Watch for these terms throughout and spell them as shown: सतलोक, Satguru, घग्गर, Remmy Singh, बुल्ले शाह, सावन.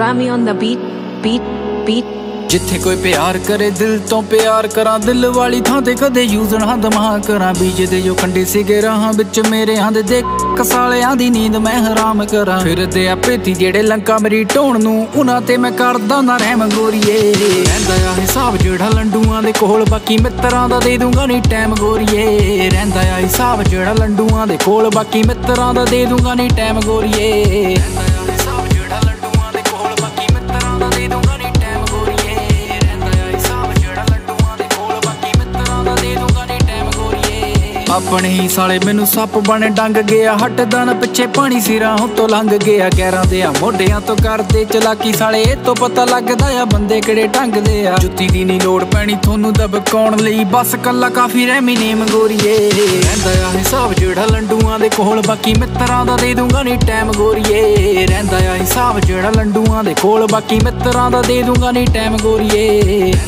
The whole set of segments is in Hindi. Remmy on the beat, beat, beat। जिथे कोई प्यार करे दिल तो प्यार करा, दिल वाली थां ते कदे यूज ना दमा करा। बीजे दे जो कंडे सिगे राह बिच मेरे आंदे देख कसालियां दी नींद मैं हराम करा। फिर दे आपे ती जेड़े लंका मेरी ढोण नू उना ते मैं करदा ना रहम गोरिए। रहिंदा आ हिसाब जेड़ा लंडूआं दे कोल, बाकी मित्रां दा दे दूंगा नी टाइम गोरिए। रहिंदा आ हिसाब जेड़ा लंडूआं दे कोल, बाकी मित्रां दा दे दूंगा नी टाइम गोरिए। अपने ही साले मैनू सप बने डंग गया, हटदा ना पिछे पानी सिरां तो लंघ गया। गैरां दे मोढियां तो करदे चलाकी साले, ए तो पता लगदा आ बंदे केड़े ढंग दे आ। जुत्ती दी नी लोड़ पैनी थोनू दबकाउण लई, बस कल्ला काफी रैमी नेम गोरिए। रहिंदा आ हिसाब जेड़ा लंडूआं दे कोल, बाकी मित्रां दा दे दूंगा नी टाइम गोरिए। रहिंदा आ हिसाब जेड़ा लंडूआं दे कोल, बाकी मित्रां दा दे दूंगा नी टाइम गोरिए।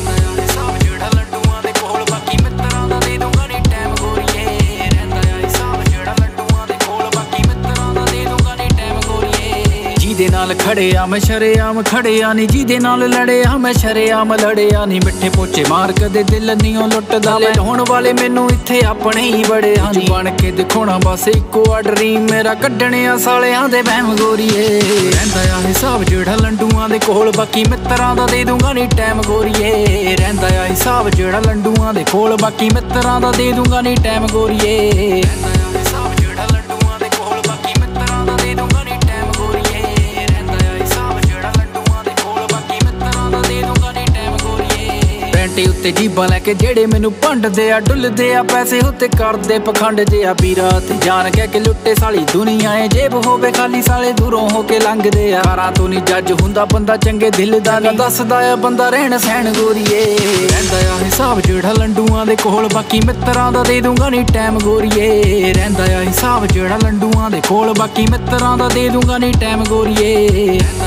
जिदे नाल खड़िया मैं शरेआम खड़िया नी, जिदे नाल लड़िया मैं शरेआम लड़िया नी। मिठे पोचे मार कदे दिल नियों लुटदा, लुटाउण वाले मैनू इत्थे अपने ही बड़े आ। बन के दिखाउणा बस इक्को आ ड्रीम मेरा, कड्ढणे आ सालियां दे वहम गोरिए। रहिंदा आ हिसाब जेड़ा लंडूआं दे कोल, बाकी मित्रां दा दे दूंगा नी टाइम गोरिए। रहिंदा आ हिसाब जेड़ा लंडूआं दे कोल, बाकी मित्रां दा दे दूंगा नी टाइम गोरिए। उत्ते जीबा लैके जेड़े मैनू भंडदे आ, डुलदे आ पैसे उत्ते करदे पखंड जे आ। पीरा ते जान कह के लुट्टे साली दुनिया ए, जेब होवे खाली साले दूरों होके लंघदे आ। घरां तों नी जज हुंदा बंदा चंगे दिल दा, ना दसदा आ बंदा रहण सहण गोरिए। रहिंदा आ हिसाब जेड़ा लंडूआं दे कोल, बाकी मित्रां दा दे दूंगा नी टाइम गोरिए। रहिंदा आ हिसाब जेड़ा लंडूआं दे कोल, बाकी मित्रां दा दे दूंगा नी टाइम गोरिए।